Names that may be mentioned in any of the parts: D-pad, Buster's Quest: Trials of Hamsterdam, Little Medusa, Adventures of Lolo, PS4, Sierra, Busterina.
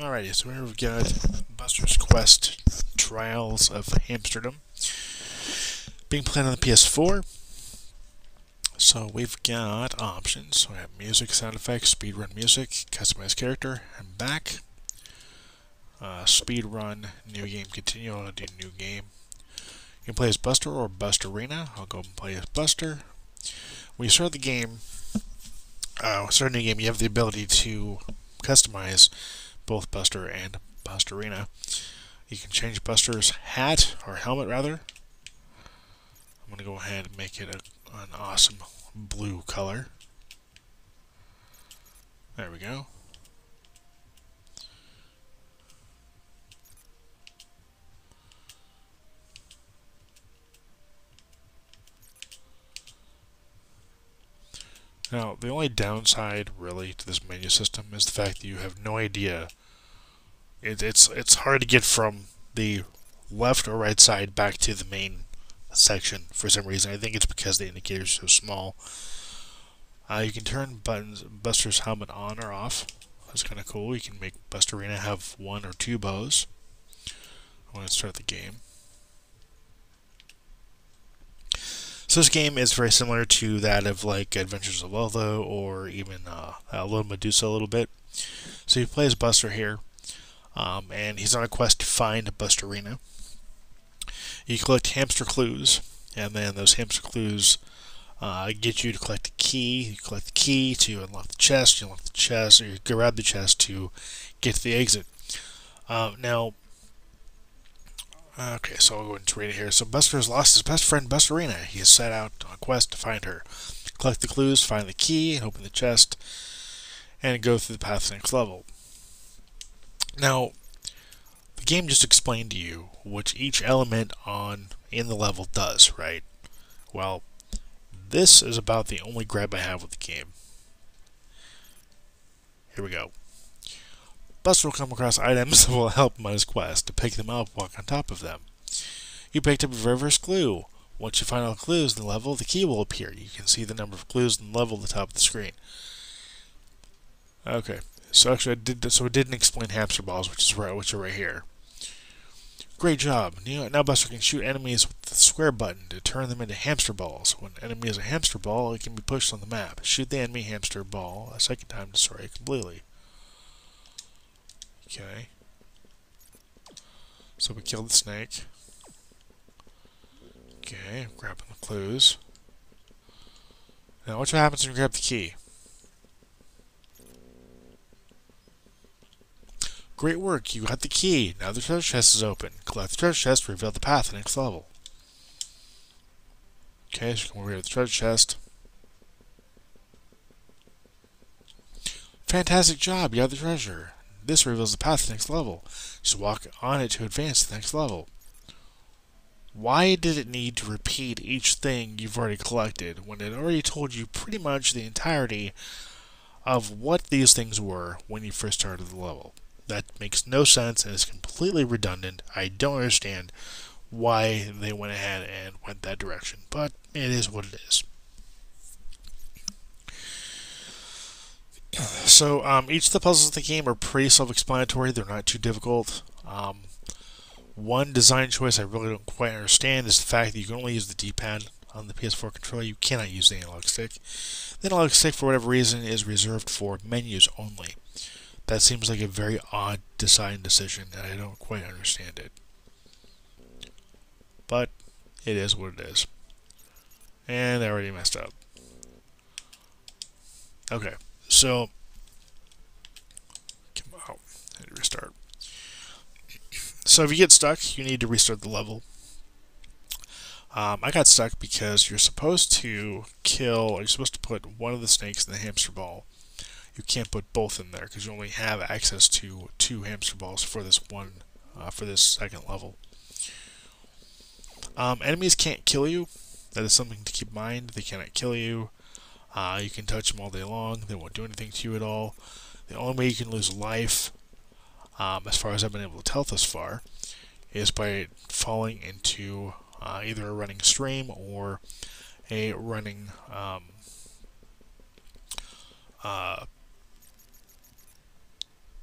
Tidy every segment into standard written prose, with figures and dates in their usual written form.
Alrighty, so here we've got Buster's Quest: Trials of Hamsterdam, being played on the PS4. So we've got options. So we have music, sound effects, speedrun music, customize character, and back. Speedrun, new game, continue. I'll do new game. You can play as Buster or Busterina. I'll go and play as Buster. When you start the game, start a new game, you have the ability to customize both Buster and Busterina. You can change Buster's hat, or helmet rather. I'm going to go ahead and make it an awesome blue color. There we go. Now, the only downside, really, to this menu system is the fact that you have no idea. It's hard to get from the left or right side back to the main section for some reason. I think it's because the indicators are so small. You can turn Buster's helmet on or off. That's kind of cool. You can make Busterina have one or two bows. I want to start the game. So this game is very similar to that of like Adventures of Lolo or even Little Medusa a little bit. So you play as Buster here, and he's on a quest to find Busterina. You collect hamster clues, and then those hamster clues get you to collect a key. You collect the key to unlock the chest. You unlock the chest, or you grab the chest to get to the exit. Okay, so I'll go ahead and read it here. So Buster has lost his best friend, Busterina. He has set out on a quest to find her. Collect the clues, find the key, open the chest, and go through the path to the next level. Now, the game just explained to you what each element in the level does, right? Well, this is about the only gripe I have with the game. Here we go. Buster will come across items that will help him on his quest. To pick them up, walk on top of them. You picked up a very first clue. Once you find all the clues in the level, the key will appear. You can see the number of clues in the level at the top of the screen. Okay, so actually, it didn't explain hamster balls, which are right here. Great job. Now Buster can shoot enemies with the square button to turn them into hamster balls. When an enemy is a hamster ball, it can be pushed on the map. Shoot the enemy hamster ball a second time to destroy it completely. Okay, so we killed the snake. Okay, I'm grabbing the clues. Now what happens when you grab the key? Great work, you got the key. Now the treasure chest is open. Collect the treasure chest to reveal the path to the next level. Okay, so we're here at the treasure chest. Fantastic job, you got the treasure. This reveals the path to the next level. Just walk on it to advance to the next level. Why did it need to repeat each thing you've already collected when it already told you pretty much the entirety of what these things were when you first started the level? That makes no sense and is completely redundant. I don't understand why they went ahead and went that direction, but it is what it is. So, each of the puzzles in the game are pretty self-explanatory. They're not too difficult. One design choice I really don't quite understand is the fact that you can only use the D-pad on the PS4 controller. You cannot use the analog stick. The analog stick, for whatever reason, is reserved for menus only. That seems like a very odd design decision, and I don't quite understand it. But, it is what it is. And I already messed up. Okay. So, come on, I need to restart. So if you get stuck, you need to restart the level. I got stuck because you're supposed to put one of the snakes in the hamster ball. You can't put both in there because you only have access to two hamster balls for this for this second level. Enemies can't kill you. That is something to keep in mind. They cannot kill you. You can touch them all day long. They won't do anything to you at all. The only way you can lose life, as far as I've been able to tell thus far, is by falling into either a running stream or a running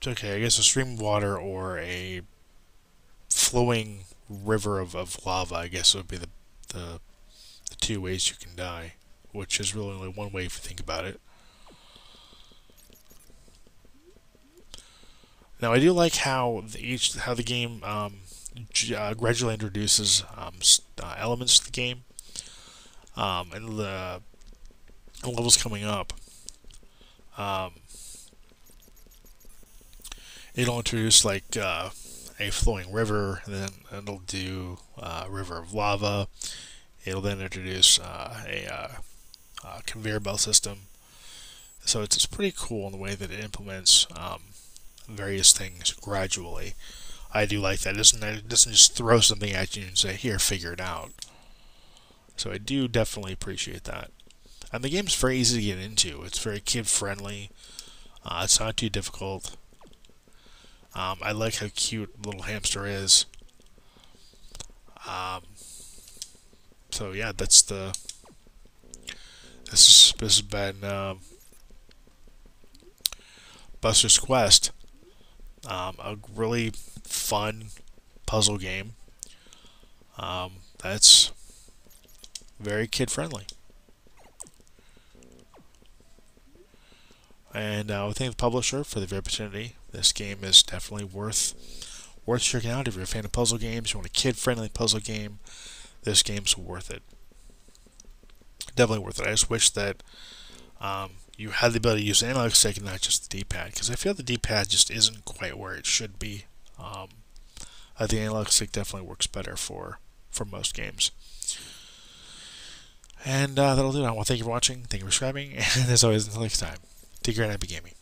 Okay, I guess a stream of water or a flowing river of lava, I guess, would be the two ways you can die, which is really only one way if you think about it. Now, I do like how the game gradually introduces elements to the game and the levels coming up. It'll introduce like a flowing river, and then it'll do a river of lava. It'll then introduce a conveyor belt system. So it's pretty cool in the way that it implements various things gradually. I do like that. It doesn't just throw something at you and say, here, figure it out. So I do definitely appreciate that. And the game's very easy to get into. It's very kid-friendly. It's not too difficult. I like how cute little hamster is. So yeah, that's the... This has been Buster's Quest. A really fun puzzle game that's very kid-friendly. And I thank the publisher for the opportunity. This game is definitely worth checking out. If you're a fan of puzzle games, you want a kid-friendly puzzle game, this game's worth it. Definitely worth it. I just wish that you had the ability to use the analog stick and not just the D-pad, because I feel the D-pad just isn't quite where it should be. The analog stick definitely works better for most games. And that'll do it. I want to thank you for watching, thank you for subscribing, and as always, until next time, take care and happy gaming.